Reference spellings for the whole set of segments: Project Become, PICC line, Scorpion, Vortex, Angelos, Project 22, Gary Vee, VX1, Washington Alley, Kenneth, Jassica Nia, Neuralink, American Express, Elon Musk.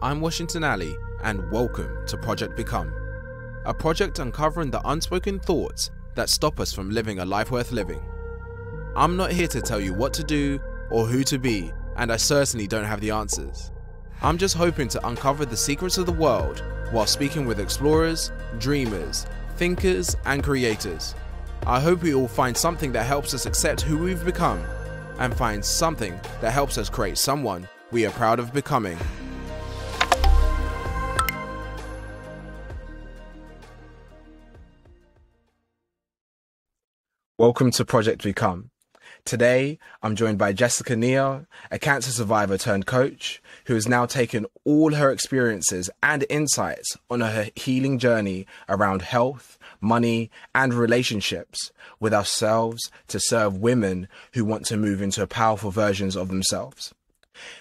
I'm Washington Alley, and welcome to Project Become, a project uncovering the unspoken thoughts that stop us from living a life worth living. I'm not here to tell you what to do or who to be, and I certainly don't have the answers. I'm just hoping to uncover the secrets of the world while speaking with explorers, dreamers, thinkers, and creators. I hope we all find something that helps us accept who we've become, and find something that helps us create someone we are proud of becoming. Welcome to Project Become. Today, I'm joined by Jassica Nia, a cancer survivor turned coach, who has now taken all her experiences and insights on her healing journey around health, money, and relationships with ourselves to serve women who want to move into powerful versions of themselves.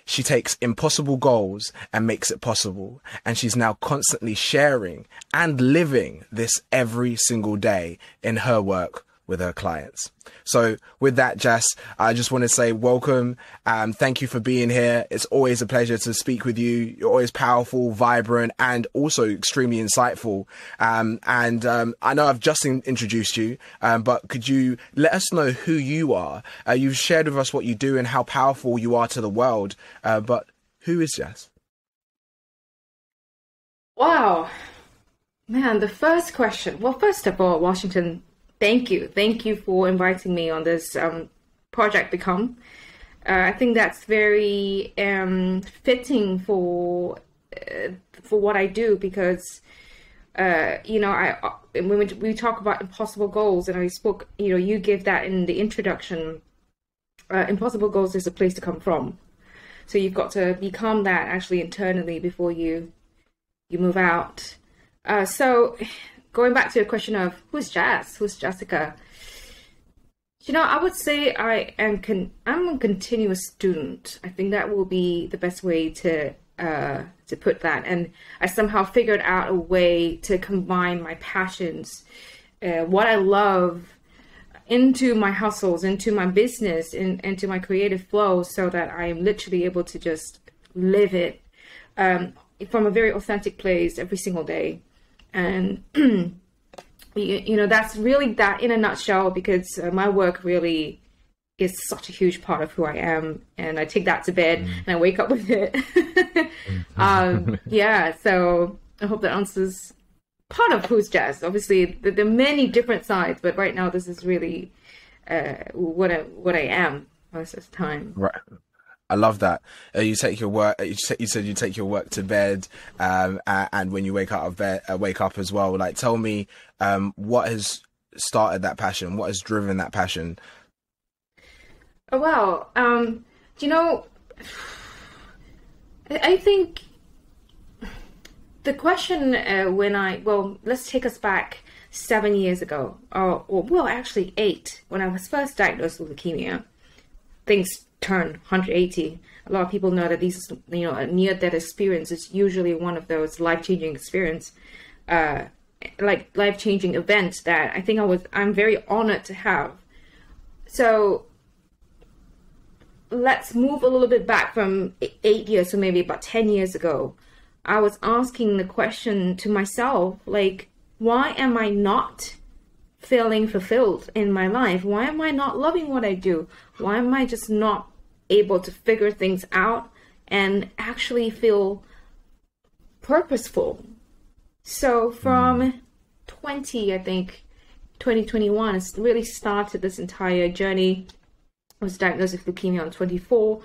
She takes impossible goals and makes it possible, and she's now constantly sharing and living this every single day in her work with her clients. So with that, Jess, I just want to say welcome and thank you for being here. It's always a pleasure to speak with you. You're always powerful, vibrant, and also extremely insightful. I know I've just introduced you, but could you let us know who you are? You've shared with us what you do and how powerful you are to the world, but who is Jess? Wow, man, the first question. Well, first of all, Washington, Thank you for inviting me on this Project Become. I think that's very fitting for what I do, because when we talk about impossible goals, and I spoke, you gave that in the introduction. Impossible goals is a place to come from, so you've got to become that actually internally before you move out. Going back to your question of who's Jess, who's Jassica, I would say I'm a continuous student. I think that will be the best way to put that. And I somehow figured out a way to combine my passions, what I love, into my hustles, into my business, into my creative flow, so that I'm literally able to just live it from a very authentic place every single day. And, that's really that in a nutshell, because my work really is such a huge part of who I am. And I take that to bed and I wake up with it. Yeah, so I hope that answers part of who's Jess. Obviously, there are many different sides, but right now this is really what I am most of the time. Right. I love that. You said you take your work to bed, and when you wake up as well. Like, tell me, what has started that passion? What has driven that passion? Oh, wow. I think the question let's take us back 7 years ago, or actually 8, when I was first diagnosed with leukemia. Things turn 180. A lot of people know that these, a near-death experience is usually one of those life-changing experience, like life-changing events that I think I'm very honored to have. So let's move a little bit back from 8 years, so maybe about 10 years ago. I was asking the question to myself, like, why am I not feeling fulfilled in my life? Why am I not loving what I do? Why am I just not able to figure things out and actually feel purposeful? So from 2021, it's really started this entire journey. I was diagnosed with leukemia on 24,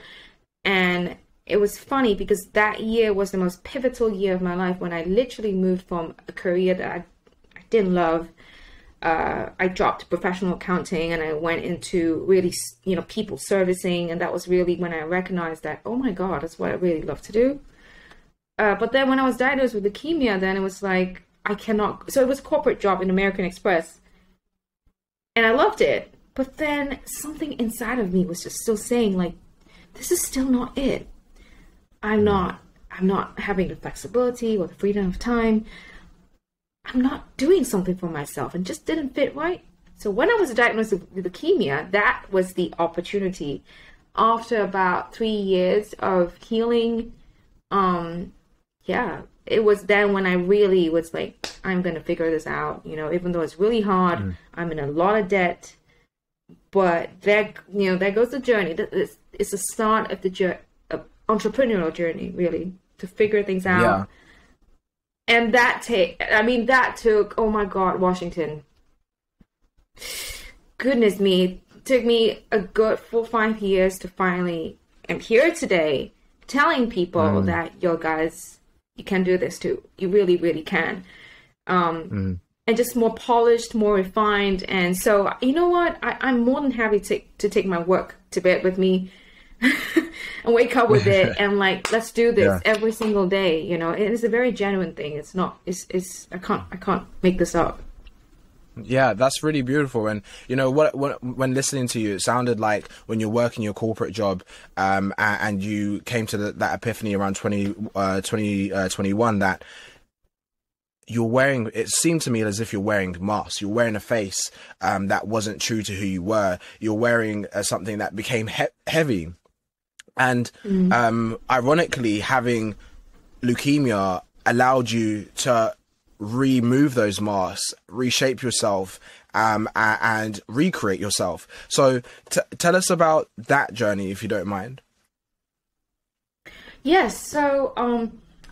and it was funny because that year was the most pivotal year of my life, when I literally moved from a career that I didn't love. I dropped professional accounting and I went into really, people servicing. And that was really when I recognized that, oh my God, that's what I really love to do. But then when I was diagnosed with leukemia, then it was like, I cannot. So it was a corporate job in American Express. And I loved it. But then something inside of me was just still saying, like, this is still not it. I'm not having the flexibility or the freedom of time. I'm not doing something for myself, and just didn't fit right. So when I was diagnosed with leukemia, that was the opportunity. After about 3 years of healing, yeah, it was then when I really was like, I'm going to figure this out, you know, even though it's really hard, I'm in a lot of debt, but that, you know, that goes the journey. It's the start of the entrepreneurial journey, really, to figure things out. Yeah. And that took, oh my God, Washington. Goodness me. Took me a good 4 or 5 years to finally am here today telling people that, yo guys, you can do this too. You really, really can. And just more polished, more refined. And so, you know what? I'm more than happy to take my work to bed with me and wake up with it and like, let's do this every single day. You know, it's a very genuine thing. It's not, it's, I can't make this up. Yeah, that's really beautiful. And you know what, when listening to you, it sounded like when you're working your corporate job, and you came to that epiphany around 2021 that you're wearing, it seemed to me as if you're wearing masks, you're wearing a face that wasn't true to who you were, you're wearing something that became heavy. And ironically, having leukemia allowed you to remove those masks, reshape yourself, and recreate yourself. So tell us about that journey, if you don't mind. Yes. So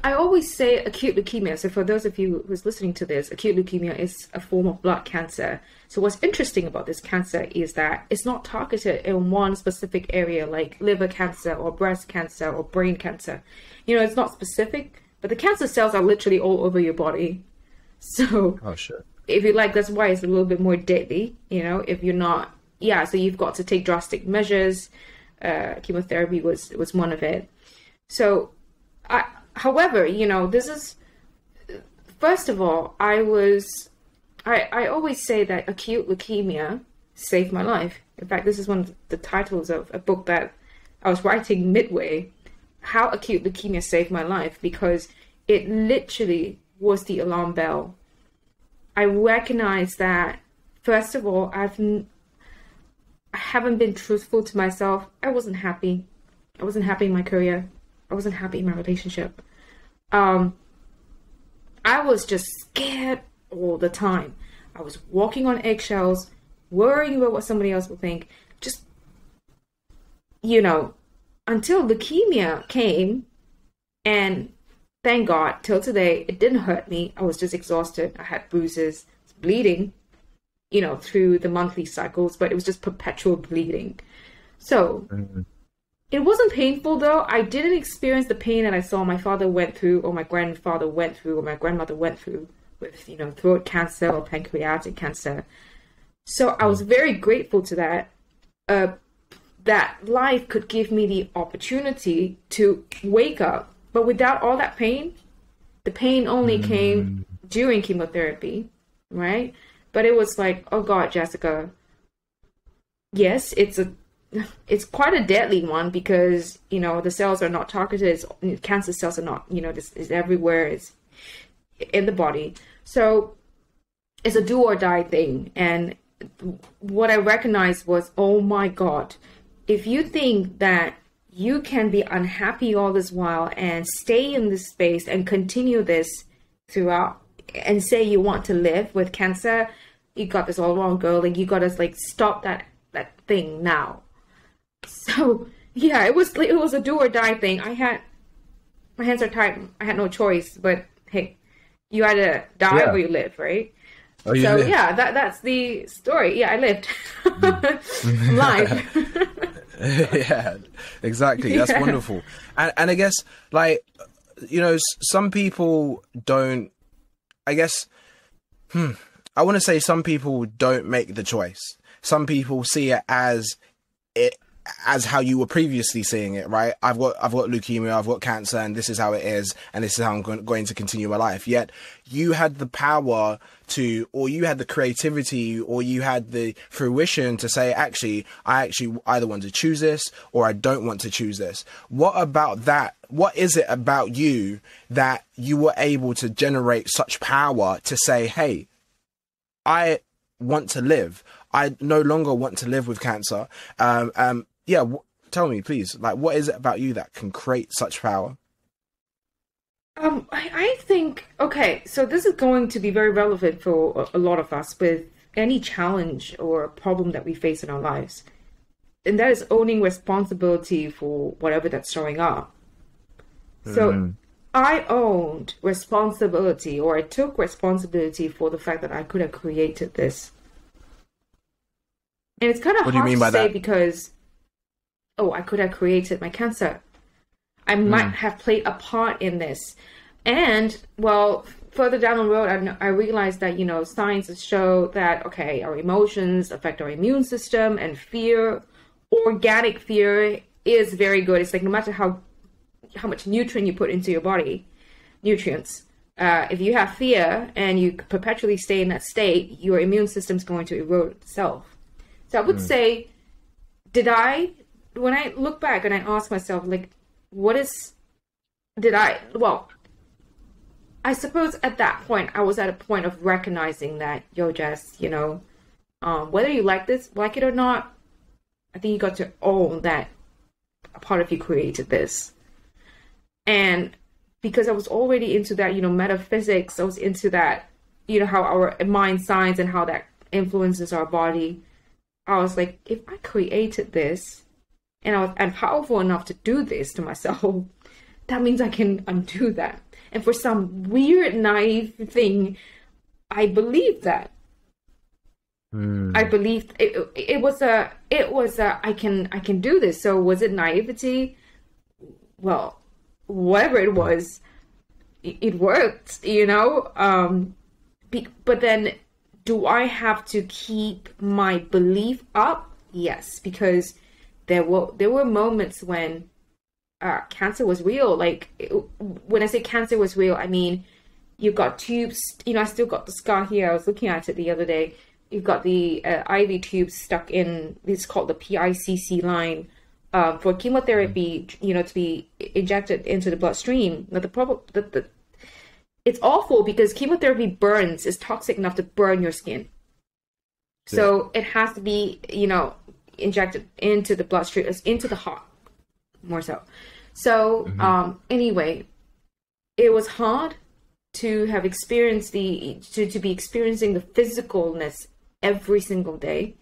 I always say acute leukemia. So for those of you who's listening to this, acute leukemia is a form of blood cancer. So what's interesting about this cancer is that it's not targeted in one specific area, like liver cancer or breast cancer or brain cancer. You know, it's not specific, but the cancer cells are literally all over your body. So if you like, that's why it's a little bit more deadly, you know, if you're not, so you've got to take drastic measures. Chemotherapy was one of it. So however, you know, this is, first of all, I always say that acute leukemia saved my life. In fact, this is one of the titles of a book that I was writing midway, How Acute Leukemia Saved My Life, because it literally was the alarm bell. I recognize that, first of all, I haven't been truthful to myself. I wasn't happy. I wasn't happy in my career. I wasn't happy in my relationship. I was just scared all the time. I was walking on eggshells, worrying about what somebody else would think. Just, you know, until leukemia came, and thank God, till today, it didn't hurt me. I was just exhausted. I had bruises, bleeding, you know, through the monthly cycles, but it was just perpetual bleeding. So it wasn't painful though. I didn't experience the pain that I saw my father went through, or my grandfather went through, or my grandmother went through with, you know, throat cancer or pancreatic cancer. So I was very grateful to that. That life could give me the opportunity to wake up, but without all that pain. The pain only came during chemotherapy, right? But it was like, oh God, Jassica, yes, it's quite a deadly one, because, you know, the cells are not targeted. Cancer cells are not, you know, this is everywhere. It's in the body. So it's a do or die thing. And what I recognized was, oh my God, if you think that you can be unhappy all this while and stay in this space and continue this throughout and say you want to live with cancer, you got this all wrong, girl. Like, you got to like stop that thing now. So yeah, it was a do or die thing. I had, my hands are tied. I had no choice, but hey, you either die or you live, right? Oh, so live. Yeah, that's the story. Yeah, I lived. I'm live. Yeah, exactly. That's wonderful. And I guess, like, you know, some people don't, I guess, I want to say some people don't make the choice. Some people see it as how you were previously seeing it, right? I've got leukemia, I've got cancer, and this is how it is, and this is how I'm going to continue my life. Yet you had the power to, or you had the creativity, or you had the fruition to say, actually, I either want to choose this or I don't want to choose this. What about that? What is it about you that you were able to generate such power to say, hey, I want to live. I no longer want to live with cancer. Yeah, tell me, please. Like, what is it about you that can create such power? I think, okay, so this is going to be very relevant for a lot of us with any challenge or problem that we face in our lives. And that is owning responsibility for whatever that's showing up. So I owned responsibility, or I took responsibility for the fact that I could have created this. And it's kind of hard to say because, oh, I could have created my cancer. I might have played a part in this. And, well, further down the road, I realized that, you know, science show that, okay, our emotions affect our immune system, and fear, organic fear, is very good. It's like no matter how much nutrient you put into your body, if you have fear and you perpetually stay in that state, your immune system's going to erode itself. So I would say, when I look back and I ask myself, like, I suppose at that point, I was at a point of recognizing that, yo, Jess, you know, whether you like it or not, I think you got to own that a part of you created this. And because I was already into that, you know, metaphysics, I was into that, you know, how our mind signs and how that influences our body. I was like, if I created this and I'm powerful enough to do this to myself, that means I can undo that. And for some weird, naive thing, I believed that. I believed it was I can do this. So was it naivety? Well, whatever it was, it worked, you know? But then do I have to keep my belief up? Yes, because there were moments when cancer was real. Like, when I say cancer was real, I mean, you've got tubes, you know, I still got the scar here. I was looking at it the other day. You've got the IV tubes stuck in, it's called the PICC line, for chemotherapy, you know, to be injected into the bloodstream. Now, the problem, it's awful because chemotherapy burns, is toxic enough to burn your skin. Yeah. So it has to be, you know, injected into the bloodstream, into the heart. More so. So, anyway, it was hard to have experienced to be experiencing the physicalness every single day.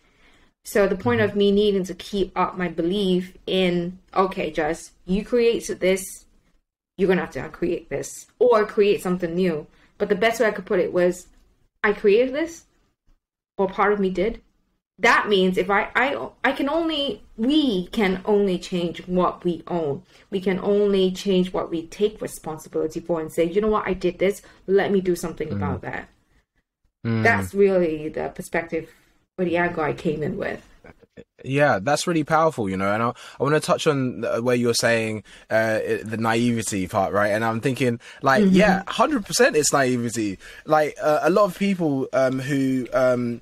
So the point of me needing to keep up my belief in, okay, Jess, you created this, you're going to have to uncreate this or create something new. But the best way I could put it was, I created this, or part of me did. That means if I can only, we can only change what we own. We can only change what we take responsibility for and say, you know what, I did this. Let me do something about that. That's really the perspective or the angle I came in with. Yeah, that's really powerful, you know, and I want to touch on where you're saying the naivety part, right? And I'm thinking, like, yeah, 100% it's naivety. Like, a lot of people who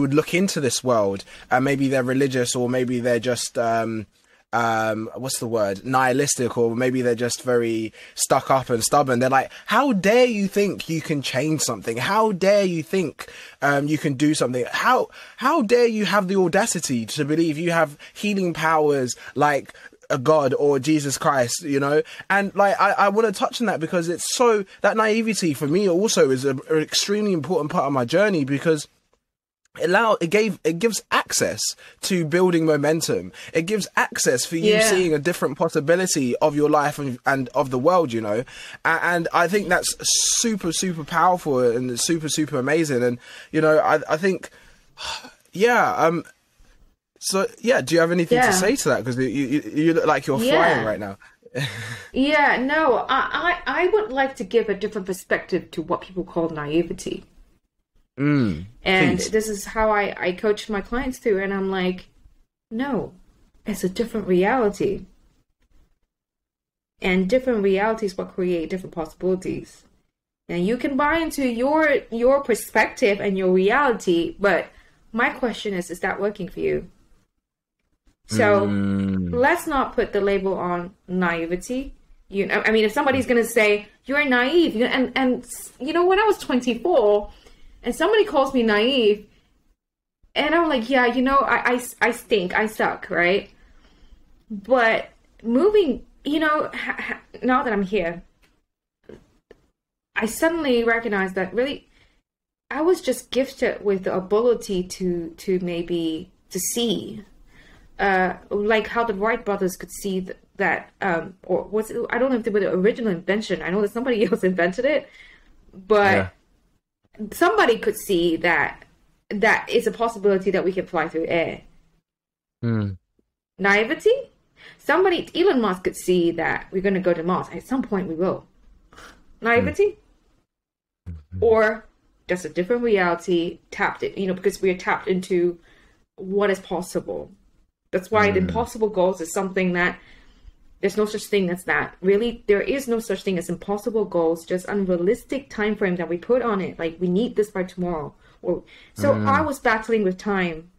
would look into this world, and maybe they're religious, or maybe they're just what's the word, nihilistic, or maybe they're just very stuck up and stubborn. They're like, how dare you think you can change something? How dare you think you can do something? How dare you have the audacity to believe you have healing powers like a God or Jesus Christ, you know? And like, I want to touch on that because it's so, that naivety for me also is an extremely important part of my journey, because it gives access to building momentum. It gives access for you seeing a different possibility of your life and of the world, you know. And I think that's super, super powerful and super, super amazing. And, you know, I think, yeah. So, yeah, do you have anything to say to that? Because you look like you're flying right now. Yeah, no, I would like to give a different perspective to what people call naivety. And this is how I coach my clients through, and I'm like, no, it's a different reality, and different realities will create different possibilities. And you can buy into your perspective and your reality, but my question is that working for you? So let's not put the label on naivety. You know, I mean, if somebody's going to say you're naive, and you know, when I was 24. And somebody calls me naive, and I'm like, yeah, you know, I stink, I suck, right? But moving, you know, now that I'm here, I suddenly recognized that really I was just gifted with the ability to see, like how the Wright brothers could see that, or was it, I don't know if they were the original invention. I know that somebody else invented it, but somebody could see that that is a possibility that we can fly through air. Naivety. Somebody, Elon Musk, could see that we're going to go to Mars at some point. We will. Naivety, or just a different reality tapped. You know, because we are tapped into what is possible. That's why the impossible goals is something that there's no such thing as that. Really, there is no such thing as impossible goals. Just unrealistic time frame that we put on it. Like we need this by tomorrow. Or so I was battling with time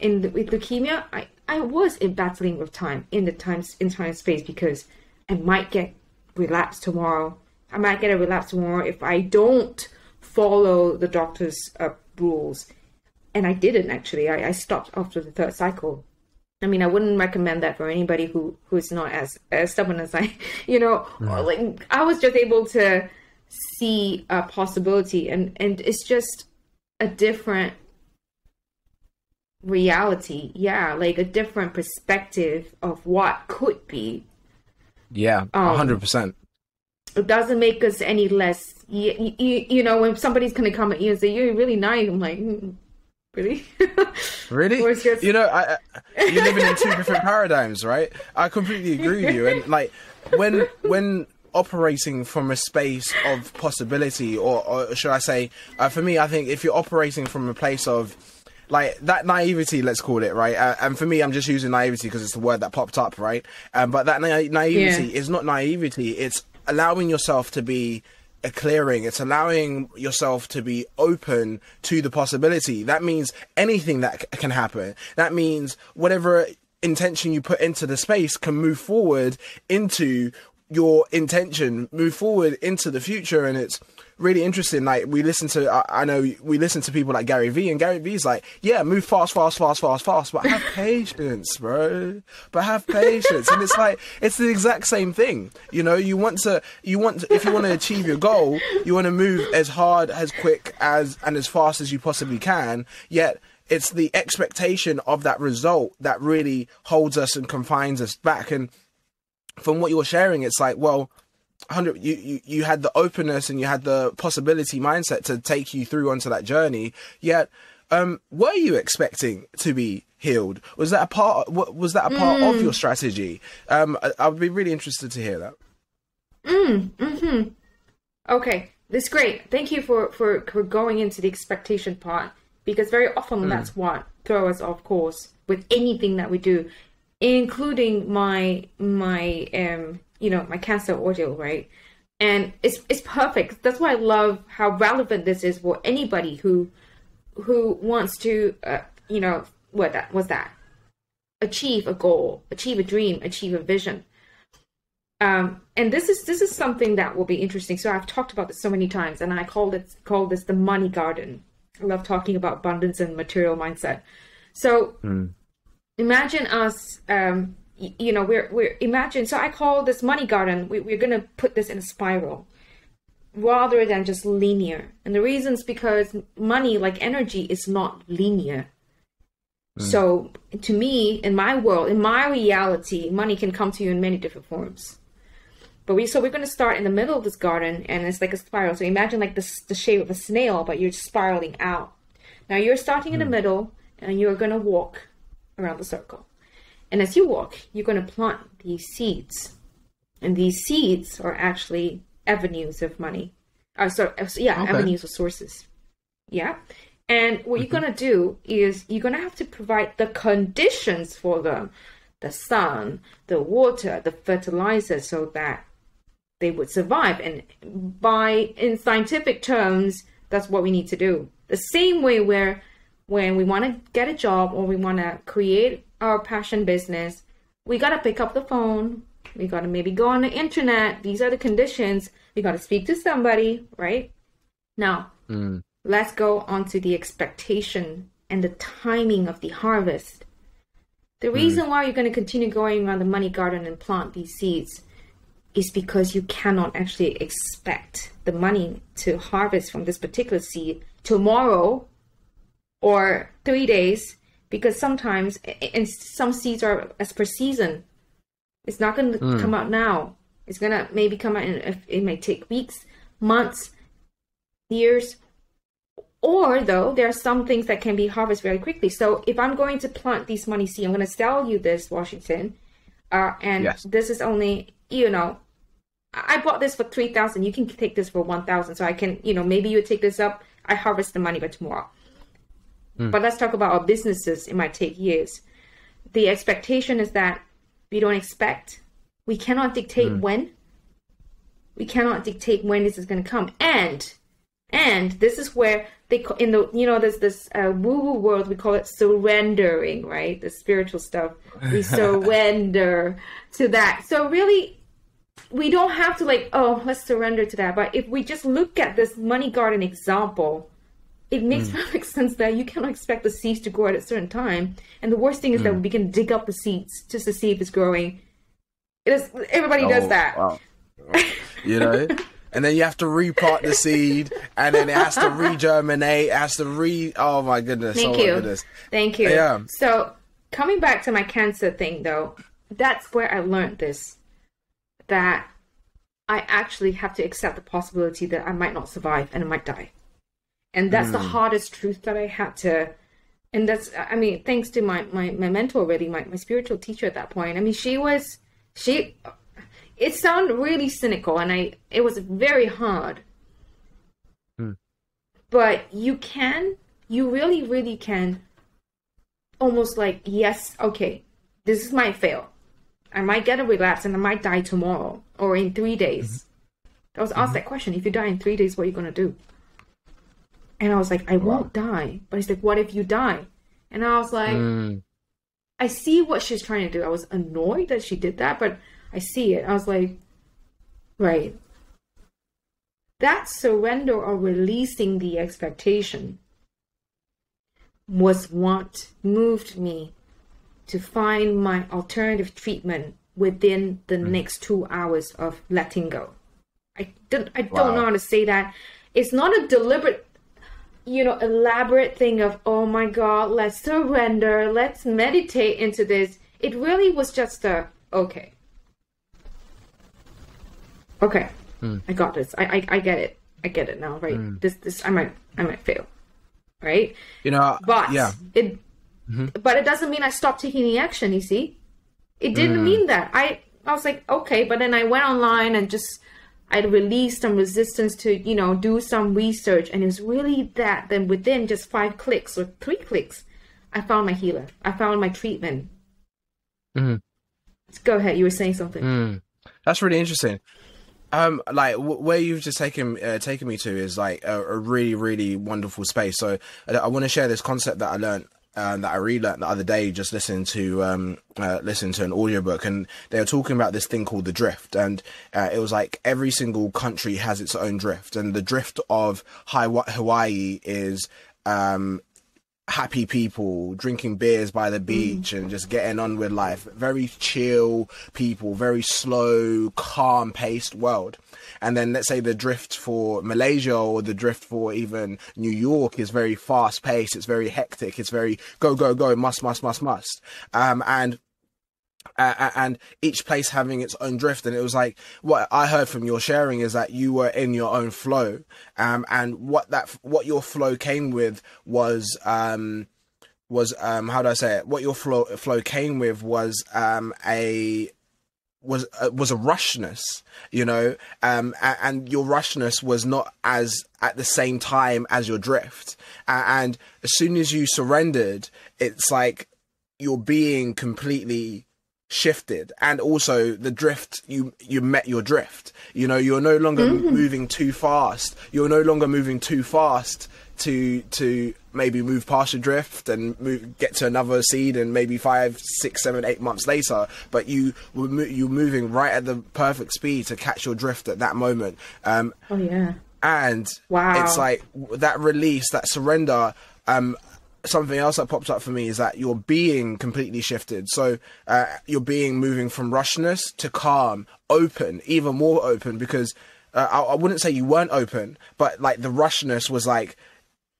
in with leukemia. I was in battling with time in the time space because I might get relapse tomorrow. I might get a relapse tomorrow if I don't follow the doctor's rules. And I didn't actually. I stopped after the third cycle. I mean, I wouldn't recommend that for anybody who is not as stubborn as I, you know, like I was just able to see a possibility and it's just a different reality. Yeah. Like a different perspective of what could be. Yeah. 100%. It doesn't make us any less, you know, when somebody's going to come at you and say, you're really naive. I'm like, really? Really? Just... You know, you're living in two different paradigms, right? I completely agree with you. And like when operating from a space of possibility, or should I say, for me, I think if you're operating from a place of like that naivety, let's call it, right? And for me, I'm just using naivety because it's the word that popped up, right? But that naivety is not naivety. It's allowing yourself to be a clearing. It's allowing yourself to be open to the possibility. That means anything that can happen. That means whatever intention you put into the space can move forward into your intention, move forward into the future. And it's really interesting. Like we listen to, I know we listen to people like Gary Vee, and Gary Vee's like, yeah, move fast, but have patience, bro. But have patience. And it's like, it's the exact same thing. You know, if you want to achieve your goal, you want to move as hard, as quick as, and as fast as you possibly can. Yet it's the expectation of that result that really holds us and confines us back. And from what you're sharing, it's like, well, you had the openness and you had the possibility mindset to take you through onto that journey. Yet, were you expecting to be healed? Was that a part? Was that a part of your strategy? I would be really interested to hear that. Okay, that's great. Thank you for going into the expectation part, because very often that's what throws us off course with anything that we do, including my cancer audio, right? And it's perfect. That's why I love how relevant this is for anybody who wants to, achieve a goal, achieve a dream, achieve a vision. And this is something that will be interesting. So I've talked about this so many times, and I call this the money garden. I love talking about abundance and material mindset. So imagine us, so I call this money garden, we're going to put this in a spiral rather than just linear. And the reason is because money, like energy, is not linear. So to me, in my world, in my reality, money can come to you in many different forms. But we're going to start in the middle of this garden, and it's like a spiral. So imagine like the shape of a snail, but you're spiraling out. Now you're starting in the middle, and you're going to walk around the circle. And as you walk, you're going to plant these seeds. And these seeds are actually avenues of money. Avenues of sources. Yeah. And what you're going to do is you're going to have to provide the conditions for them. The sun, the water, the fertilizer, so that they would survive. And in scientific terms, that's what we need to do. The same way where when we want to get a job or we want to create our passion business, we got to pick up the phone. We got to maybe go on the internet. These are the conditions. We got to speak to somebody, right? Now, let's go on to the expectation and the timing of the harvest. The reason why you're going to continue going around the money garden and plant these seeds is because you cannot actually expect the money to harvest from this particular seed tomorrow or 3 days, because sometimes, and some seeds are as per season. It's not going to come out now. It's going to maybe come out in, it may take weeks, months, years, or though there are some things that can be harvested very quickly. So if I'm going to plant these money seed, I'm going to sell you this, Washington, and yes, this is only, you know, I bought this for 3,000. You can take this for 1,000. So I can, you know, maybe you take this up. I harvest the money by tomorrow. But let's talk about our businesses. It might take years. The expectation is that we don't expect. We cannot dictate when. We cannot dictate when this is going to come. And this is where they in the, you know, there's this woo-woo world, we call it surrendering, right? The spiritual stuff. We surrender to that. So really, we don't have to like, oh, let's surrender to that. But if we just look at this money garden example, it makes perfect sense that you cannot expect the seeds to grow at a certain time. And the worst thing is that we can dig up the seeds just to see if it's growing. It is, everybody does that. Wow. You know? And then you have to repot the seed, and then it has to regerminate, has to re... Oh, my goodness. Thank you. Yeah. So coming back to my cancer thing, though, that's where I learned this, that I actually have to accept the possibility that I might not survive and I might die. And that's the hardest truth that I had to, and that's, I mean, thanks to my mentor, really, my spiritual teacher at that point. I mean, she, it sounded really cynical, and it was very hard. But you really, really can almost like, yes, okay, this is my fail. I might get a relapse and I might die tomorrow or in 3 days. I was asked that question, if you die in 3 days, what are you going to do? And I was like, I won't die. But he's like, what if you die? And I was like, I see what she's trying to do. I was annoyed that she did that, but I see it. I was like, right. That surrender or releasing the expectation was what moved me to find my alternative treatment within the next 2 hours of letting go. I don't know how to say that. It's not a deliberate, you know, elaborate thing of, oh my God, let's surrender, let's meditate into this. It really was just a, okay, I got this. I get it. I get it now, right? This, I might fail, right? You know, but it doesn't mean I stopped taking the action. You see, it didn't mean that. I was like, okay, but then I went online and just, I released some resistance to, you know, do some research. And it was really that then within just 5 clicks or 3 clicks, I found my healer. I found my treatment. Go ahead. You were saying something. That's really interesting. Like where you've just taken me to is like a really, really wonderful space. So I want to share this concept that I learned. That I relearned the other day, just listening to an audiobook, and they were talking about this thing called the drift, and it was like every single country has its own drift, and the drift of Hawaii is happy people drinking beers by the beach and just getting on with life, very chill people, very slow, calm paced world. And then let's say the drift for Malaysia or the drift for even New York is very fast paced. It's very hectic. It's very go, go, go, must. And each place having its own drift. And it was like, what I heard from your sharing is that you were in your own flow. And what your flow came with was a rushness, you know, and your rushness was not as at the same time as your drift. And as soon as you surrendered, it's like your being completely shifted, and also the drift, you met your drift, you know. You're no longer moving too fast. You're no longer moving too fast to maybe move past your drift and get to another seed, and maybe 5, 6, 7, 8 months later, but you're moving right at the perfect speed to catch your drift at that moment. And wow, it's like that release, that surrender something else that pops up for me is that your being completely shifted. So your being moving from rushness to calm, open, even more open, because I wouldn't say you weren't open, but like the rushness was like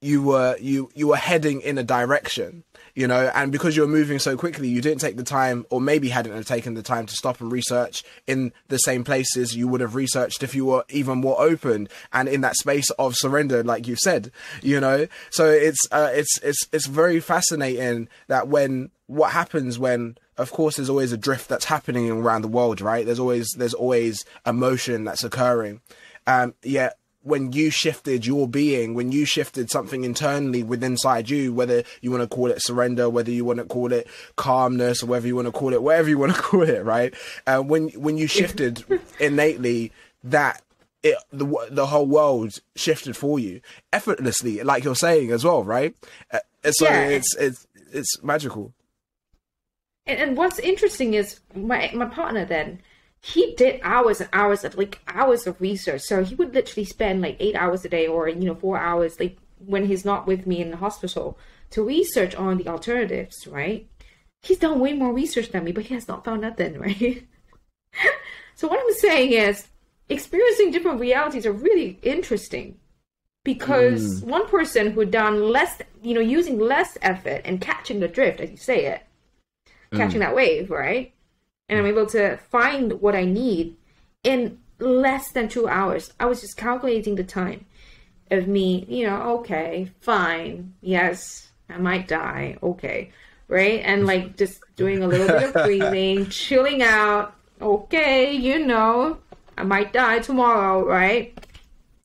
you were heading in a direction, you know, and because you were moving so quickly, you didn't take the time, or maybe hadn't taken the time to stop and research in the same places you would have researched if you were even more open and in that space of surrender, like you said, you know. So it's very fascinating that when what happens when, of course, there's always a drift that's happening around the world, right? There's always emotion that's occurring, yet when you shifted your being, when you shifted something internally within inside you, whether you want to call it surrender, whether you want to call it calmness, or whether you want to call it whatever you want to call it, right? When you shifted innately, that the whole world shifted for you effortlessly, like you're saying as well, right? It's magical. And what's interesting is my partner then, he did hours and hours of research. So he would literally spend like 8 hours a day, or, you know, 4 hours, like when he's not with me in the hospital, to research on the alternatives, right? He's done way more research than me, but he has not found nothing, right? So what I'm saying is experiencing different realities are really interesting, because one person who done less, you know, using less effort and catching the drift, as you say it, catching that wave, right? And I'm able to find what I need in less than 2 hours. I was just calculating the time of me, you know, okay, fine. Yes, I might die. Okay. Right. And like just doing a little bit of breathing, chilling out. Okay. You know, I might die tomorrow. Right.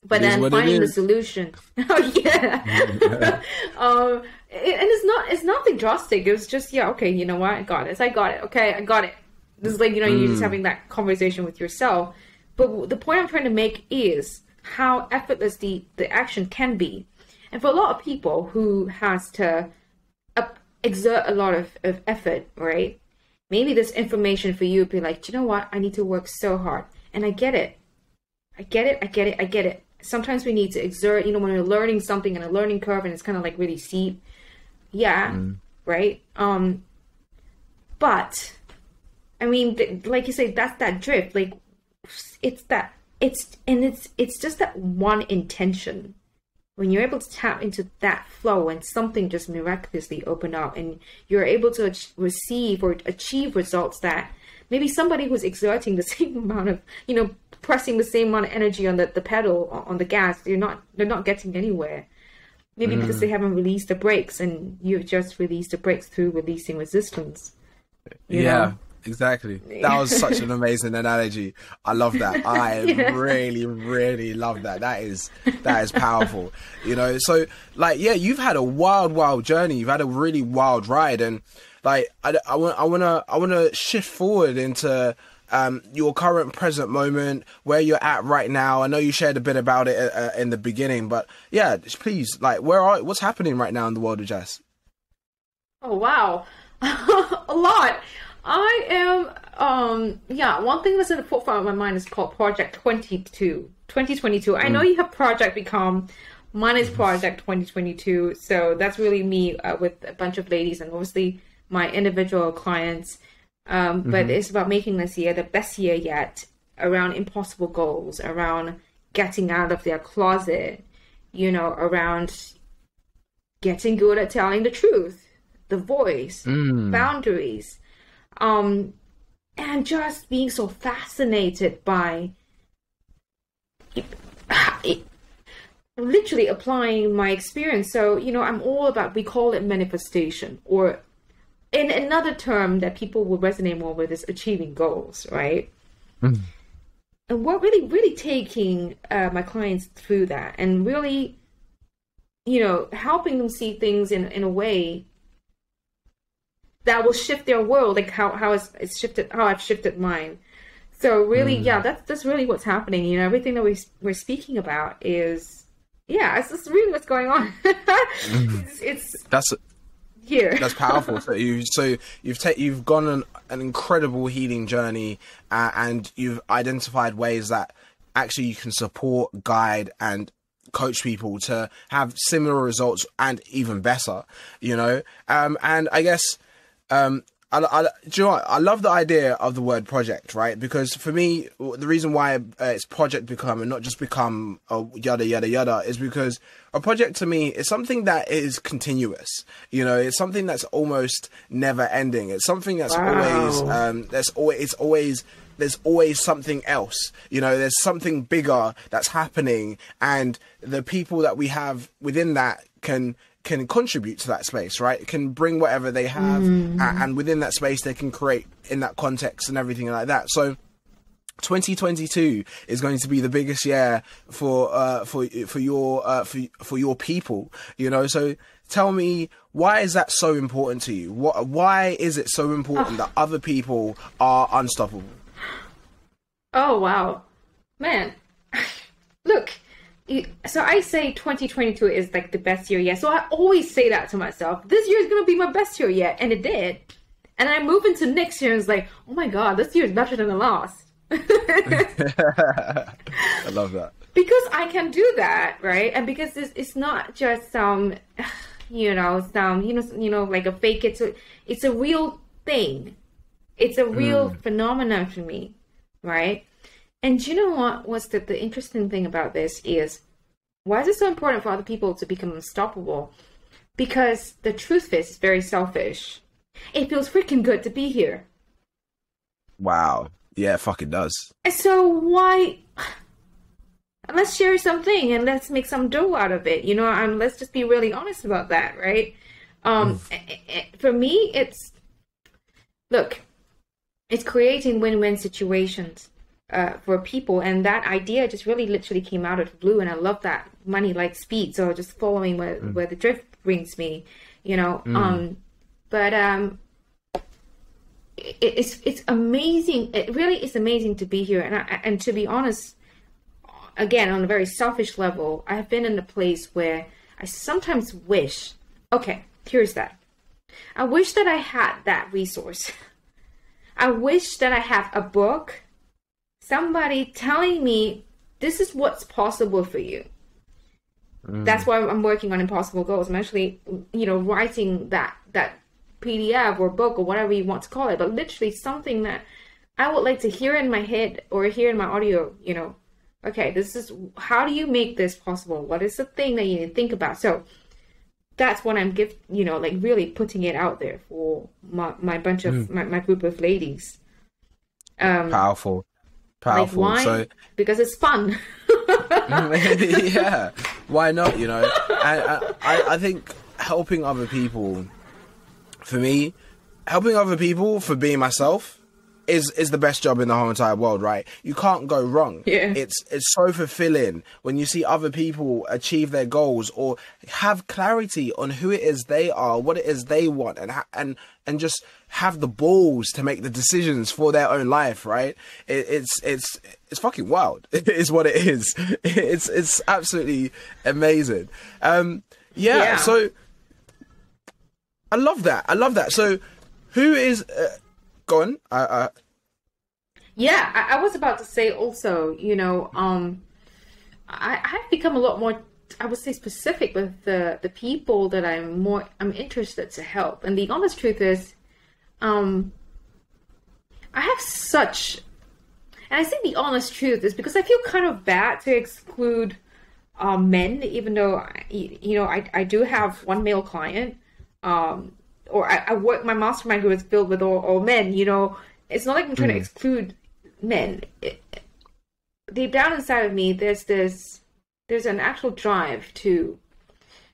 But then finding the solution. Oh yeah. And it's nothing drastic. It was just, yeah. Okay. You know what? I got this. I got it. Okay. I got it. It's like, you know, you're just having that conversation with yourself. But the point I'm trying to make is how effortless the action can be. And for a lot of people who has to exert a lot of effort, right? Maybe this information for you would be like, you know what? I need to work so hard. And I get it. I get it. Sometimes we need to exert, you know, when we're learning something and a learning curve and it's kind of like really steep. Yeah. Right. But I mean, like you say, that's that drift. Like, it's just that one intention. When you're able to tap into that flow, and something just miraculously open up, and you're able to receive or achieve results that maybe somebody who's exerting the same amount of, you know, pressing the same amount of energy on the pedal on the gas, they're not getting anywhere. Maybe because they haven't released the brakes, and you've just released the brakes through releasing resistance. You know? Exactly. That was such an amazing analogy. I love that. I really love that. That is powerful. You know, so like, yeah, you've had a wild journey. You've had a really wild ride. And like, I want to shift forward into your current present moment, where you're at right now. I know you shared a bit about it in the beginning, but yeah, please, like, what's happening right now in the world of jazz? Oh, wow. A lot. I am, one thing that's in the forefront of my mind is called Project 2022. I know you have Project Become, mine is Project 2022. So that's really me with a bunch of ladies and obviously my individual clients. But it's about making this year the best year yet, around impossible goals, around getting out of their closet, you know, around getting good at telling the truth, the voice, boundaries. And just being so fascinated by it, literally applying my experience. So, you know, I'm all about, we call it manifestation, or in another term that people will resonate more with is achieving goals, right? And we're really taking my clients through that, and really, you know, helping them see things in a way that will shift their world, like how I've shifted mine. So really, that's really what's happening. You know, everything that we're speaking about is, it's just really what's going on. That's here. That's powerful. So you've gone on an incredible healing journey, and you've identified ways that actually you can support, guide, and coach people to have similar results and even better, you know? And I guess, do you know what? I love the idea of the word project, right? Because for me, the reason why it's Project Become and not just Become yada, yada, yada is because a project to me is something that is continuous. You know, it's something that's almost never ending. It's something that's there's always something else, you know, there's something bigger that's happening, and the people that we have within that can contribute to that space, right? Can bring whatever they have, and within that space they can create in that context and everything like that. So 2022 is going to be the biggest year for your people, you know. So tell me, why is that so important to you? Why is it so important that other people are unstoppable? Oh, wow, man. Look, so I say 2022 is like the best year yet. So I always say that to myself. This year is going to be my best year yet. And it did. And I move into next year and it's like, oh my God, this year is better than the last. I love that. Because I can do that, right? And because it's not just some like a fake it. It's a real thing. It's a real phenomenon for me. Right? And you know what was the interesting thing about this is, why is it so important for other people to become unstoppable? Because the truth is, it's very selfish. It feels freaking good to be here. Wow. Yeah, it fucking does. And so why? Let's share something and let's make some dough out of it. You know, let's just be really honest about that, right? For me, it's, look, it's creating win-win situations for people. And that idea just really literally came out of the blue. And I love that, money like speed. So just following where the drift brings me, you know. It's amazing. It really is amazing to be here. And to be honest, again, on a very selfish level, I've been in a place where I sometimes wish, okay, here's that. I wish that I had that resource. I wish that I have a book, somebody telling me, this is what's possible for you. That's why I'm working on Impossible Goals. I'm actually, you know, writing that PDF or book or whatever you want to call it, but literally something that I would like to hear in my head or hear in my audio, you know, okay, this is, how do you make this possible? What is the thing that you need to think about? So that's what I'm really putting it out there for my bunch of my group of ladies. Powerful. Like, why? So, because it's fun. Yeah, why not? You know, I think helping other people, for me, helping other people for being myself is the best job in the whole entire world, right? You can't go wrong. Yeah. It's so fulfilling when you see other people achieve their goals or have clarity on who it is they are, what it is they want, and just have the balls to make the decisions for their own life, right? It's fucking wild. It is what it is. It's absolutely amazing. Yeah. So I love that. So who is go on. I was about to say also, you know, I've become a lot more, I would say, specific with the people that I'm interested to help. And the honest truth is, I say the honest truth is because I feel kind of bad to exclude men, even though I do have one male client. My mastermind group is filled with all men, you know. It's not like I'm trying to exclude men. Deep down inside of me, there's an actual drive to,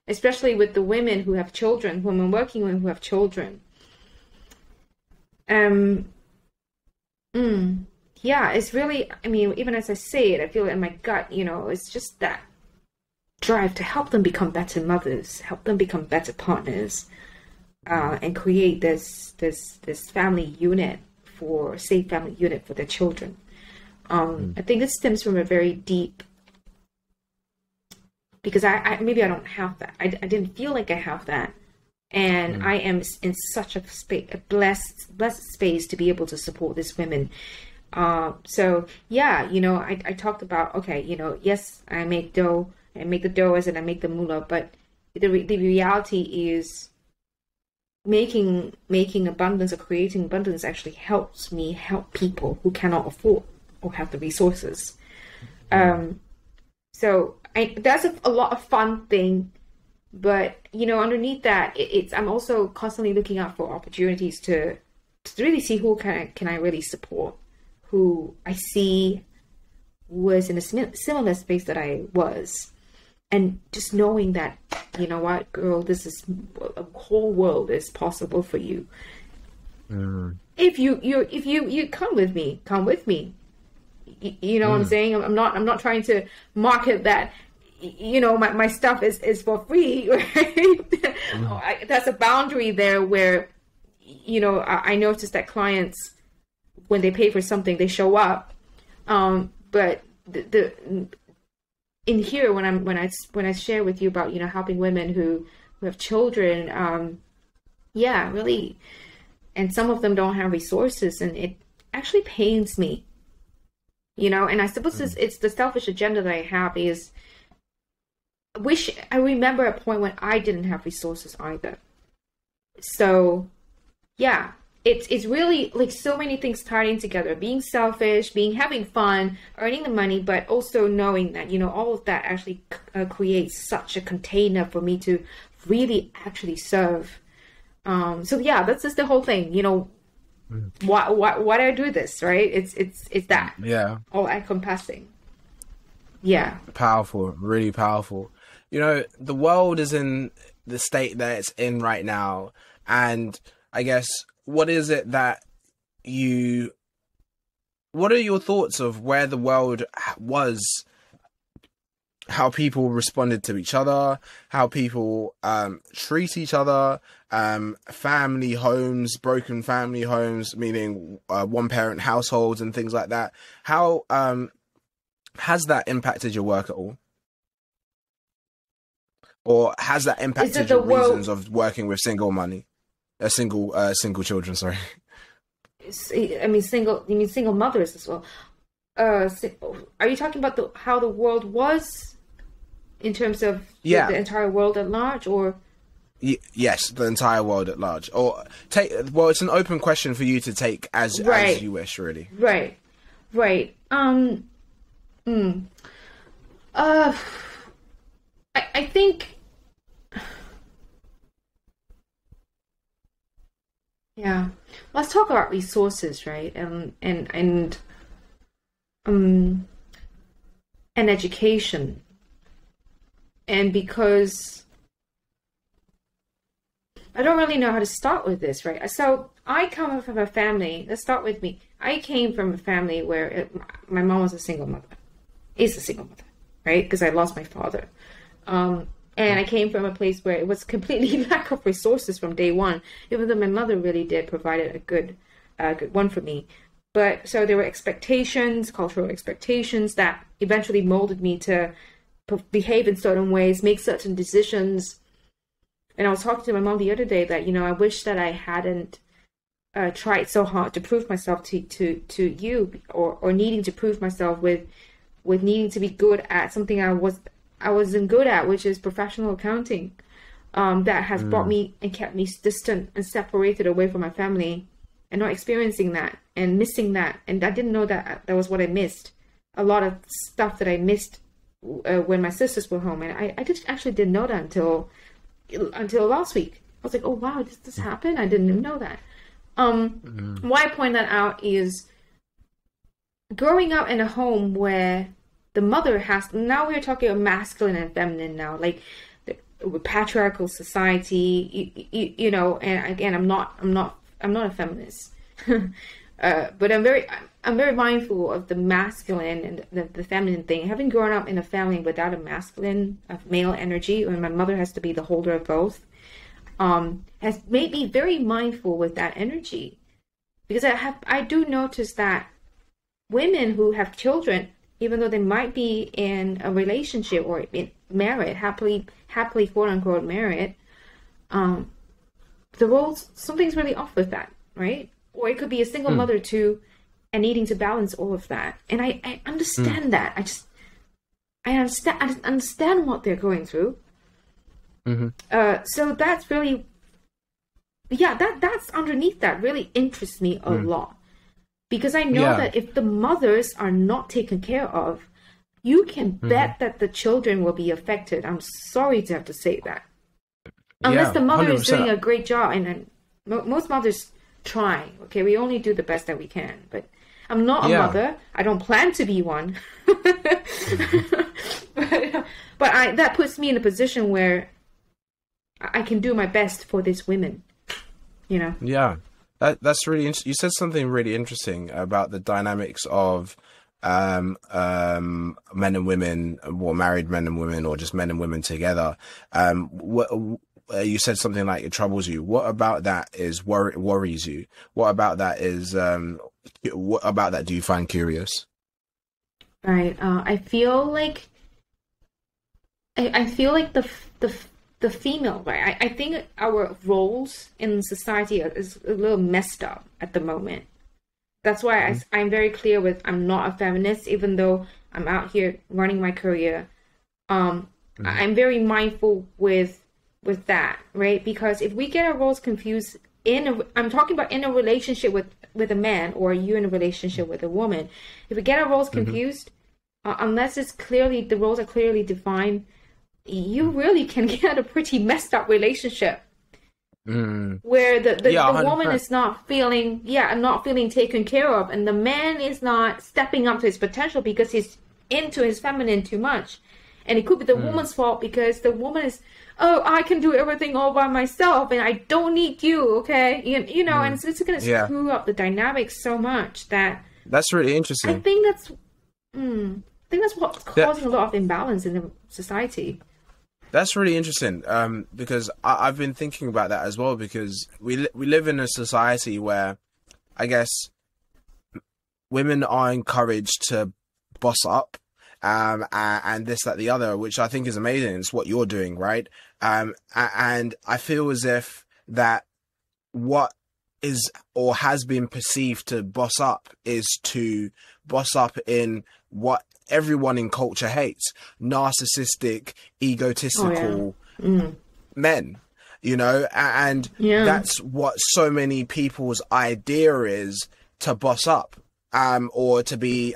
especially with the women who have children, women working women who have children. Yeah, it's really, I mean, even as I say it, I feel it in my gut, you know, it's just that drive to help them become better mothers, help them become better partners. And create this family unit for their children. I think this stems from a very deep, because I maybe I don't have that. I didn't feel like I have that, and I am in such a blessed space to be able to support these women. So yeah, you know, I talked about, okay, you know, yes, I make dough. I make the dollars and I make the moolah. But the reality is making abundance or creating abundance actually helps me help people who cannot afford or have the resources. So that's a lot of fun thing. But, you know, underneath that, I'm also constantly looking out for opportunities to really see who can I really support, who I see was in a similar space that I was. And just knowing that, you know what, girl, this is a whole world is possible for you. If you come with me, you know what I'm saying? I'm not trying to market that. You know, my stuff is for free, right? That's a boundary there where, you know, I noticed that clients, when they pay for something, they show up. But in here, when I share with you about, you know, helping women who have children, really, and some of them don't have resources, and it actually pains me, you know. And I suppose it's the selfish agenda that I have is. I remember a point when I didn't have resources either. So, yeah, it's really like so many things tied in together. Being selfish, having fun, earning the money, but also knowing that, you know, all of that actually creates such a container for me to really actually serve. So yeah, that's just the whole thing. You know, why do I do this? Right? It's that. Yeah. All encompassing. Yeah. Powerful. Really powerful. You know, the world is in the state that it's in right now. And I guess, what are your thoughts of where the world was, how people responded to each other, how people treat each other, family homes, broken family homes, meaning one parent households and things like that. How has that impacted your work at all? Or has that impacted your reasons of working with single children? Sorry. You mean single mothers as well? Are you talking about how the world was in terms of the entire world at large, or? Yes, the entire world at large, or it's an open question for you to take as you wish, really. Right. I think, yeah, let's talk about resources, right? And education. And because I don't really know how to start with this, right? So I come from a family, let's start with me. I came from a family where my mom was a single mother. Is a single mother, right? Because I lost my father. And I came from a place where it was completely lack of resources from day one, even though my mother really did provide a good one for me. But so there were expectations, cultural expectations that eventually molded me to behave in certain ways, make certain decisions. And I was talking to my mom the other day that, you know, I wish that I hadn't tried so hard to prove myself to you, or needing to prove myself with needing to be good at something I wasn't good at, which is professional accounting, that has brought me and kept me distant and separated away from my family, and not experiencing that and missing that. And I didn't know that was what I missed. A lot of stuff that I missed when my sisters were home, and I just actually didn't know that until last week. I was like, oh wow, did this happen? I didn't even know that. Why I point that out is growing up in a home where the mother has, now we're talking about masculine and feminine now, like the patriarchal society, you know. And again, I'm not a feminist, but I'm very mindful of the masculine and the feminine thing. Having grown up in a family without a masculine, of male energy, when my mother has to be the holder of both, has made me very mindful with that energy, because I do notice that women who have children, even though they might be in a relationship or in married, happily quote unquote married, the roles, something's really off with that, right? Or it could be a single mother too, and needing to balance all of that. And I understand that. I just, I understand what they're going through. Mm-hmm. So that's really, yeah, that's underneath that really interests me a lot. Because I know that if the mothers are not taken care of, you can bet that the children will be affected. I'm sorry to have to say that. Unless the mother 100%. Is doing a great job, and then most mothers try. Okay, we only do the best that we can. But I'm not a mother. I don't plan to be one. But that puts me in a position where I can do my best for these women. You know? Yeah. That's really interesting. You said something really interesting about the dynamics of men and women, or married men and women, or just men and women together. You said something like it troubles you. What about that is worries you? What about that is what about that do you find curious? Right. I feel like I feel like the female, right? I think our roles in society is a little messed up at the moment. That's why I'm very clear with I'm not a feminist, even though I'm out here running my career. I'm very mindful with that, right? Because if we get our roles confused I'm talking about in a relationship with a man, or you in a relationship with a woman. If we get our roles confused, unless it's clearly, the roles are clearly defined, you really can get a pretty messed up relationship where the woman is not feeling taken care of, and the man is not stepping up to his potential because he's into his feminine too much. And it could be the woman's fault because the woman is, oh, I can do everything all by myself and I don't need you, okay? You know, and so it's going to screw up the dynamics so much that... That's really interesting. I think that's what's causing a lot of imbalance in the society. That's really interesting, because I've been thinking about that as well, because we live in a society where, I guess, women are encouraged to boss up and this, that, the other, which I think is amazing. It's what you're doing, right? And I feel as if that what is or has been perceived to boss up is to boss up in what everyone in culture hates: narcissistic, egotistical men, you know, and that's what so many people's idea is, to boss up, or to be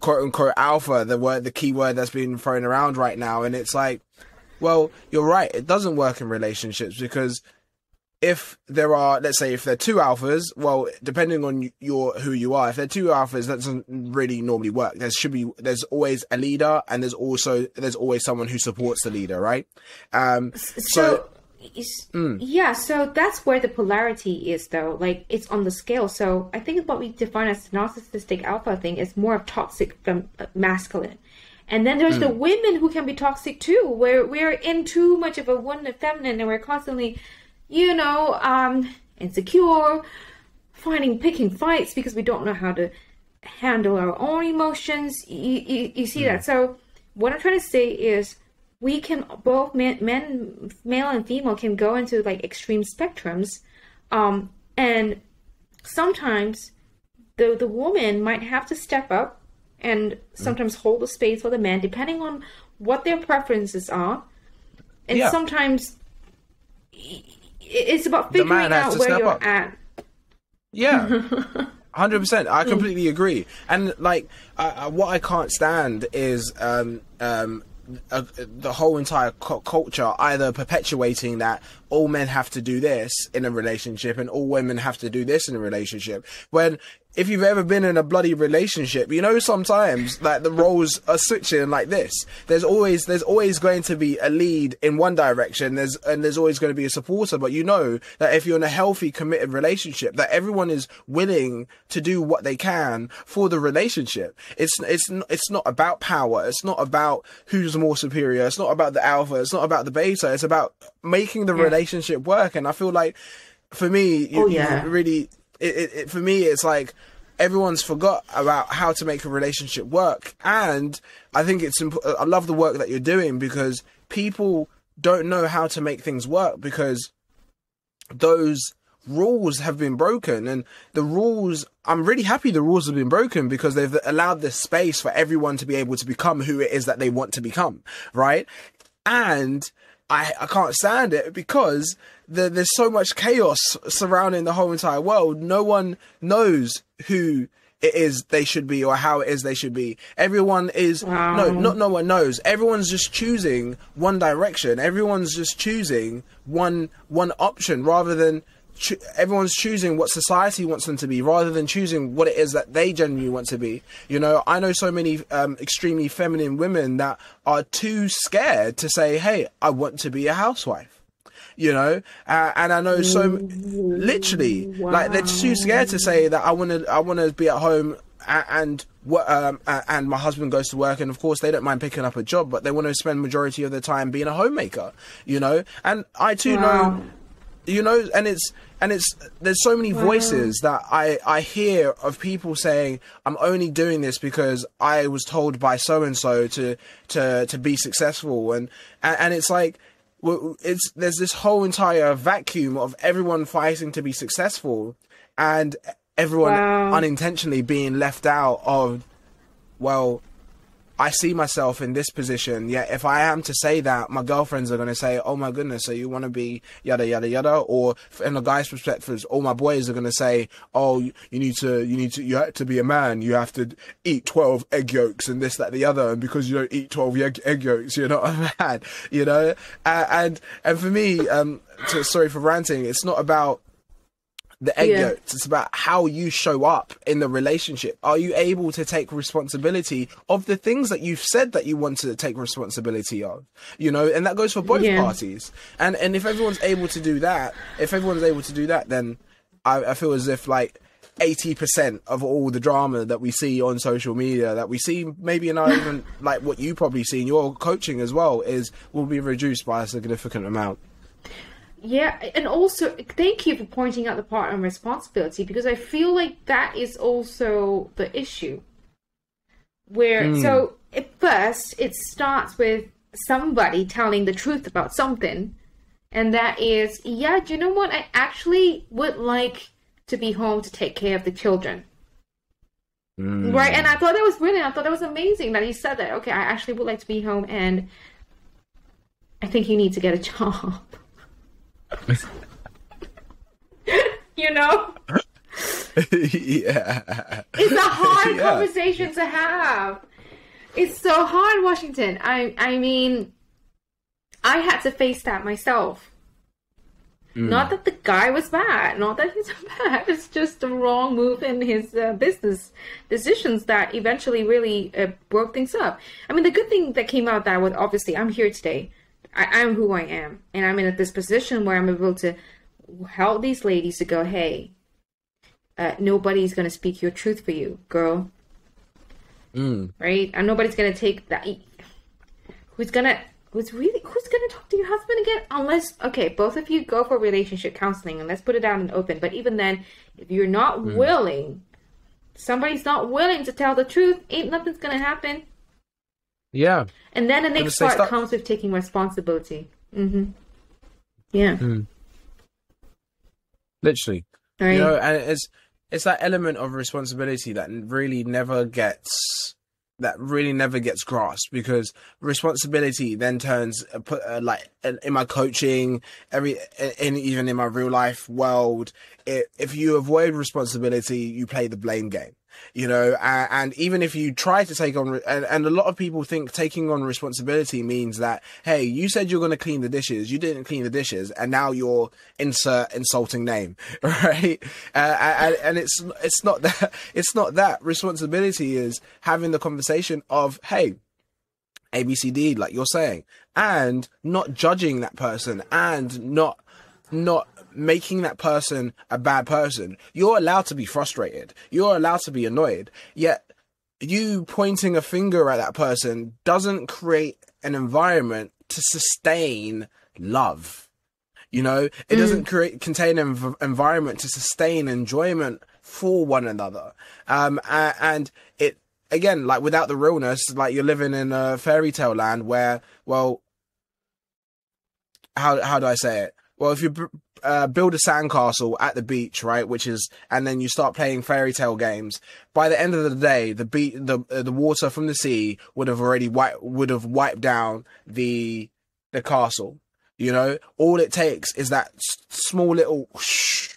quote unquote alpha, the key word that's been thrown around right now. And it's like, well, you're right, it doesn't work in relationships, because if there are, let's say, if they're two alphas, well, depending on who you are, if they're two alphas, that doesn't really normally work. There's always a leader, and there's always someone who supports the leader, right? So that's where the polarity is, though. Like, it's on the scale. So I think what we define as narcissistic alpha thing is more of toxic masculine. And then there's the women who can be toxic too, where we're in too much of a one feminine, and we're constantly, you know, insecure, picking fights because we don't know how to handle our own emotions. You see that? So what I'm trying to say is, we can both men, male and female, can go into like extreme spectrums, and sometimes the woman might have to step up and sometimes hold a space for the man, depending on what their preferences are, and sometimes. It's about figuring out where you're at. Yeah, 100%. I completely agree. And like, what I can't stand is the whole entire culture either perpetuating that all men have to do this in a relationship and all women have to do this in a relationship. When, if you've ever been in a bloody relationship, you know sometimes that the roles are switching like this. There's always going to be a lead in one direction, and there's always going to be a supporter. But you know that if you're in a healthy, committed relationship, that everyone is willing to do what they can for the relationship. It's not about power. It's not about who's more superior. It's not about the alpha. It's not about the beta. It's about making the relationship work. And I feel like, for me, you really. For me, it's like everyone's forgot about how to make a relationship work. And I think it's important. I love the work that you're doing, because people don't know how to make things work, because those rules have been broken, and the rules, I'm really happy the rules have been broken because they've allowed this space for everyone to be able to become who it is that they want to become, right? And I can't stand it because there's so much chaos surrounding the whole entire world. No one knows who it is they should be or how it is they should be. Everyone is, wow. No one knows. Everyone's just choosing one direction. Everyone's just choosing one option rather than everyone's choosing what society wants them to be rather than choosing what it is that they genuinely want to be. You know, I know so many extremely feminine women that are too scared to say, hey, I want to be a housewife. You know, and I know so literally, wow. Like they're too scared to say that I want to be at home and my husband goes to work, and of course they don't mind picking up a job, but they want to spend majority of their time being a homemaker. You know, and I too wow. know, you know, and it's there's so many wow. voices that I hear of people saying I'm only doing this because I was told by so and so to be successful, and it's like. There's this whole entire vacuum of everyone fighting to be successful and everyone wow. unintentionally being left out of, well, I see myself in this position. Yet if I am to say that, my girlfriends are going to say, oh my goodness, so you want to be yada, yada, yada. Or in a guy's perspective, all my boys are going to say, oh, you have to be a man. You have to eat 12 egg yolks and this, that, the other. And because you don't eat 12 egg yolks, you're not a man, you know? And for me, sorry for ranting, it's not about the egg yeah. yolks. It's about how you show up in the relationship. Are you able to take responsibility of the things that you've said that you want to take responsibility of? You know, and that goes for both yeah. parties. And if everyone's able to do that, then I feel as if like 80% of all the drama that we see on social media, that we see maybe in our even like what you probably see in your coaching as well, will be reduced by a significant amount. Yeah, and also thank you for pointing out the part on responsibility, because I feel like that is also the issue. Where so at first it starts with somebody telling the truth about something, and that is, yeah, do you know what? I actually would like to be home to take care of the children. Right? And I thought that was brilliant. I thought that was amazing that he said that. Okay, I actually would like to be home, and I think you need to get a job. You know, yeah, it's a hard yeah. conversation to have. It's so hard, Washington. I mean, I had to face that myself. Not that the guy was bad, not that he's bad, it's just the wrong move in his business decisions that eventually really broke things up. I mean, the good thing that came out that was, obviously, I'm here today. I'm who I am, and I'm in this position where I'm able to help these ladies to go, hey, nobody's going to speak your truth for you, girl. Right? And nobody's going to take that. Who's going to talk to your husband again? Unless, okay, both of you go for relationship counseling, and let's put it out in the open. But even then, if you're not willing, somebody's not willing to tell the truth, ain't nothing's going to happen. Yeah. And then the next part comes with taking responsibility. Yeah. Literally. Right. You know, and it's that element of responsibility that really never gets grasped, because responsibility then turns like in my coaching, even in my real life world, if you avoid responsibility, you play the blame game. You know, and even if you try to take on, and a lot of people think taking on responsibility means that, hey, you said you're going to clean the dishes, you didn't clean the dishes, and now you're insert insulting name, right? And it's not that. It's not that. Responsibility is having the conversation of, hey, ABCD, like you're saying, and not judging that person, and not making that person a bad person. You're allowed to be frustrated. You're allowed to be annoyed. Yet you pointing a finger at that person doesn't create an environment to sustain love. You know, it doesn't contain an environment to sustain enjoyment for one another. And it, again, like without the realness, like you're living in a fairy tale land where, well, how do I say it? Well, if you build a sandcastle at the beach, right, which is, and then you start playing fairy tale games, by the end of the day, the water from the sea would have already wiped down the castle. You know, all it takes is that small little whoosh,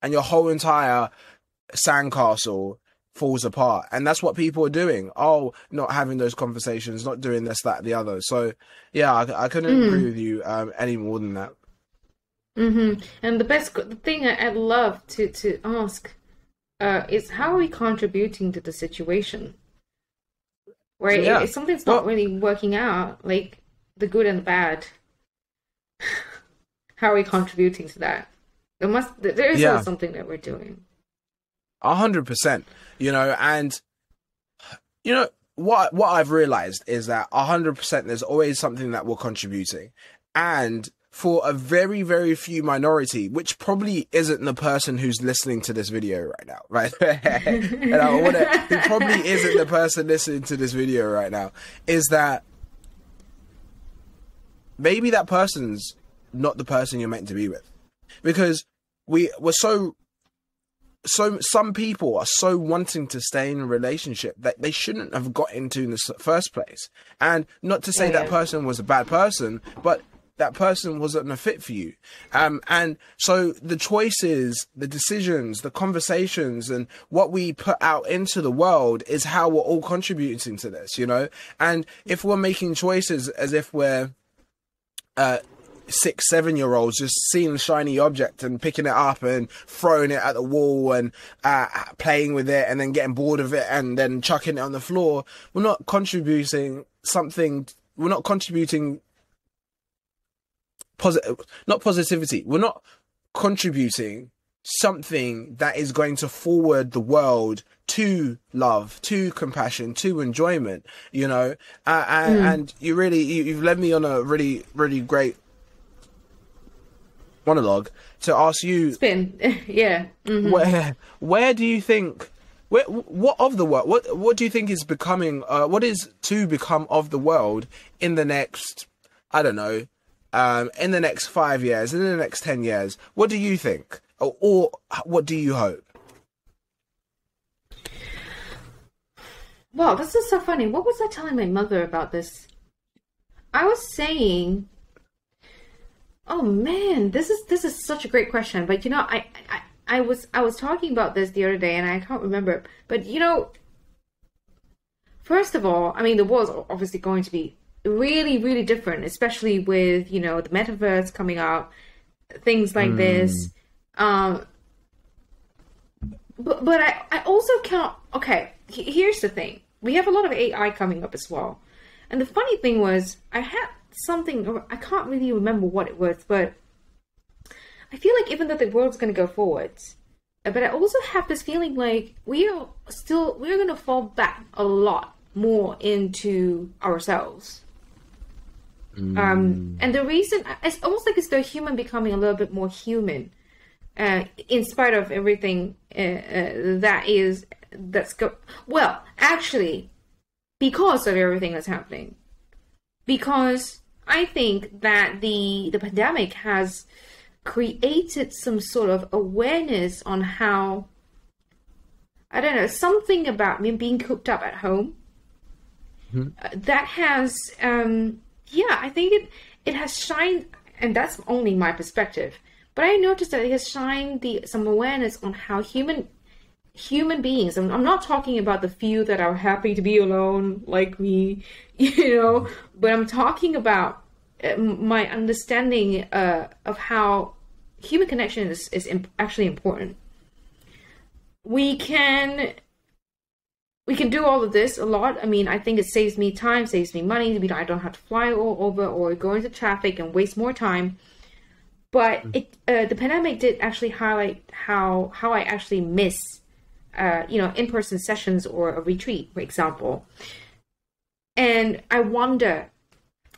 and your whole entire sandcastle falls apart. And that's what people are doing. Oh, not having those conversations, not doing this, that, the other. So, yeah, I couldn't agree with you any more than that. Mm-hmm. And the best thing I'd love to ask is, how are we contributing to the situation? Right? Yeah. If something's not really working out, like the good and the bad, how are we contributing to that? There is always something that we're doing. 100%, you know, and you know what I've realized is that 100% there's always something that we're contributing, and for a very, very few minority, which probably isn't the person who's listening to this video right now, right? And it probably isn't the person listening to this video right now. Is that maybe that person's not the person you're meant to be with, because we're so some people are so wanting to stay in a relationship that they shouldn't have got into in the first place. And not to say that person was a bad person, but that person wasn't a fit for you. And so the choices, the decisions, the conversations, and what we put out into the world is how we're all contributing to this, you know? And if we're making choices as if we're 6-7-year-olds just seeing a shiny object and picking it up and throwing it at the wall and playing with it and then getting bored of it and then chucking it on the floor, we're not contributing positivity, we're not contributing something that is going to forward the world to love, to compassion, to enjoyment, you know. And you've led me on a really, really great monologue to ask you, spin, yeah. Mm-hmm. Where do you think, what of the world? What do you think is becoming? What is to become of the world in the next? I don't know. In the next 5 years, in the next 10 years, what do you think, or what do you hope? Wow, this is so funny. What was I telling my mother about this? I was saying, oh man, this is such a great question. But you know, I was talking about this the other day, and I can't remember. But you know, first of all, I mean, the world's obviously going to be really, really different, especially with, you know, the metaverse coming up, things like this. But I also can't. Okay, here's the thing: we have a lot of AI coming up as well. And the funny thing was, I had something, I can't really remember what it was, but I feel like even though the world's going to go forwards, but I also have this feeling like we're going to fall back a lot more into ourselves. And the reason, it's almost like it's the human becoming a little bit more human, in spite of everything because of everything that's happening. Because I think that the pandemic has created some sort of awareness on how, I don't know, something about me being cooped up at home. That has, I think it has shined, and that's only my perspective, but I noticed that it has shined some awareness on how human beings, and I'm not talking about the few that are happy to be alone like me, you know, but I'm talking about my understanding of how human connection is actually important. We can do all of this a lot. I mean, I think it saves me time, saves me money. You know, I don't have to fly all over or go into traffic and waste more time. But the pandemic did actually highlight how I actually miss in-person sessions or a retreat, for example. And I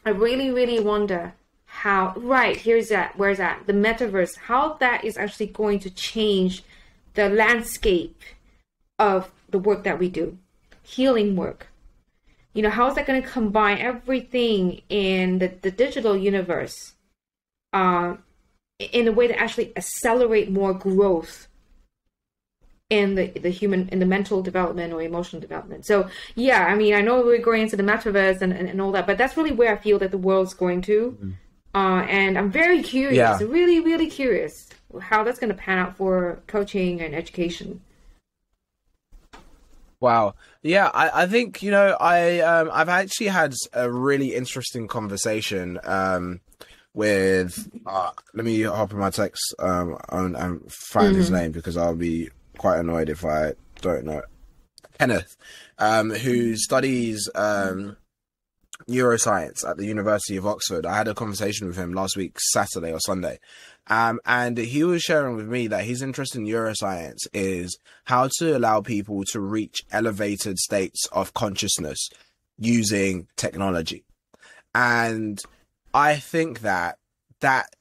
really, really wonder how, right, where's that, the metaverse, how that is actually going to change the landscape of the work that we do, healing work. You know, how is that going to combine everything in the digital universe in a way to actually accelerate more growth in the human, in the mental development or emotional development. So yeah, I mean, I know we're going into the metaverse and all that, but that's really where I feel that the world's going to. Mm-hmm. And I'm very curious, really curious how that's going to pan out for coaching and education. Wow. Yeah, I think, you know, I've actually had a really interesting conversation with, let me hop in my text and find his name, because I'll be quite annoyed if I don't know. Kenneth, who studies neuroscience at the University of Oxford. I had a conversation with him last week, Saturday or Sunday. And he was sharing with me that his interest in neuroscience is how to allow people to reach elevated states of consciousness using technology. And I think that that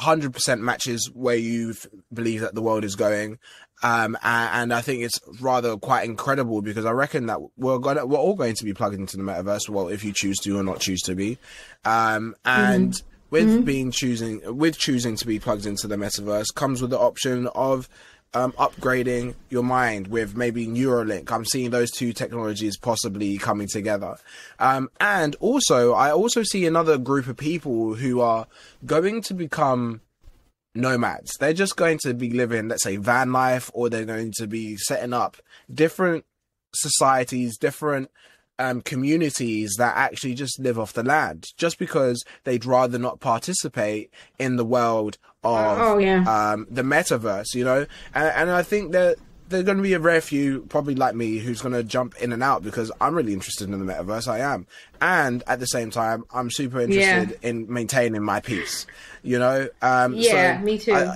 100% matches where you believe that the world is going. And I think it's rather quite incredible, because I reckon that we're all going to be plugged into the metaverse. Well, if you choose to or not choose to be, and choosing to be plugged into the metaverse comes with the option of upgrading your mind with maybe Neuralink. I'm seeing those two technologies possibly coming together. And also, I also see another group of people who are going to become nomads. They're just going to be living, let's say, van life, or they're going to be setting up different societies, different communities that actually just live off the land, just because they'd rather not participate in the world of the metaverse, you know. And I think that there's going to be a rare few, probably like me, who's going to jump in and out, because I'm really interested in the metaverse. I am. And at the same time, I'm super interested in maintaining my peace, you know? Yeah, so me too.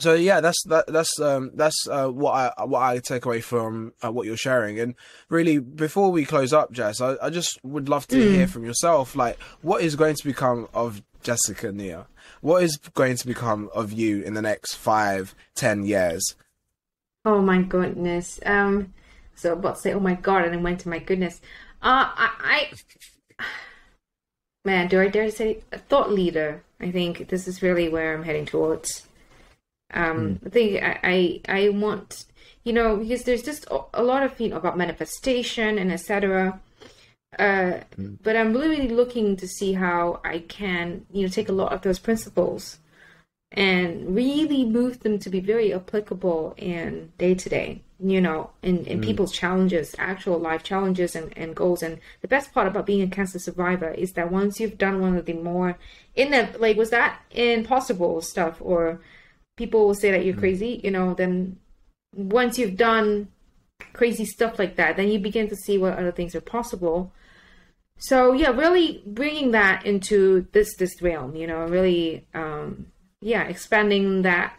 So yeah, that's what I take away from what you're sharing. And really, before we close up, Jess, I just would love to hear from yourself, like, what is going to become of Jassica Nia? What is going to become of you in the next 5-10 years? Oh my goodness. So I'm about to say, oh my God, and then went to my goodness. Man, do I dare say a thought leader? I think this is really where I'm heading towards. I think I want, you know, because there's just a lot of, you know, about manifestation and etc. But I'm really looking to see how I can, you know, take a lot of those principles and really move them to be very applicable in day to day, you know, in people's challenges, actual life challenges and goals. And the best part about being a cancer survivor is that once you've done one of the more was that impossible stuff, or people will say that you're crazy, you know, then once you've done crazy stuff like that, then you begin to see what other things are possible. So yeah, really bringing that into this realm, you know, really, expanding that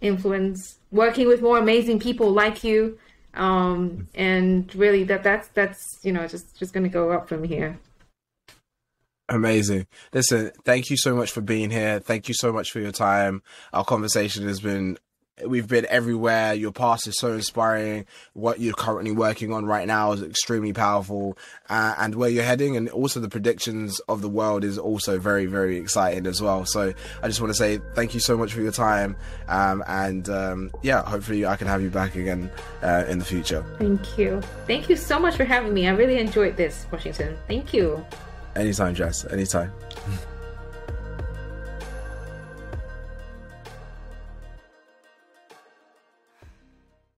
influence, working with more amazing people like you. And really that's, you know, just going to go up from here. Amazing. Listen, thank you so much for being here. Thank you so much for your time. Our conversation has been, we've been everywhere. Your past is so inspiring. What you're currently working on right now is extremely powerful, and where you're heading, and also the predictions of the world, is also very, very exciting as well. So I just want to say thank you so much for your time, hopefully I can have you back again in the future. Thank you so much for having me. I really enjoyed this, Washington. Thank you. Anytime, Jess. Anytime.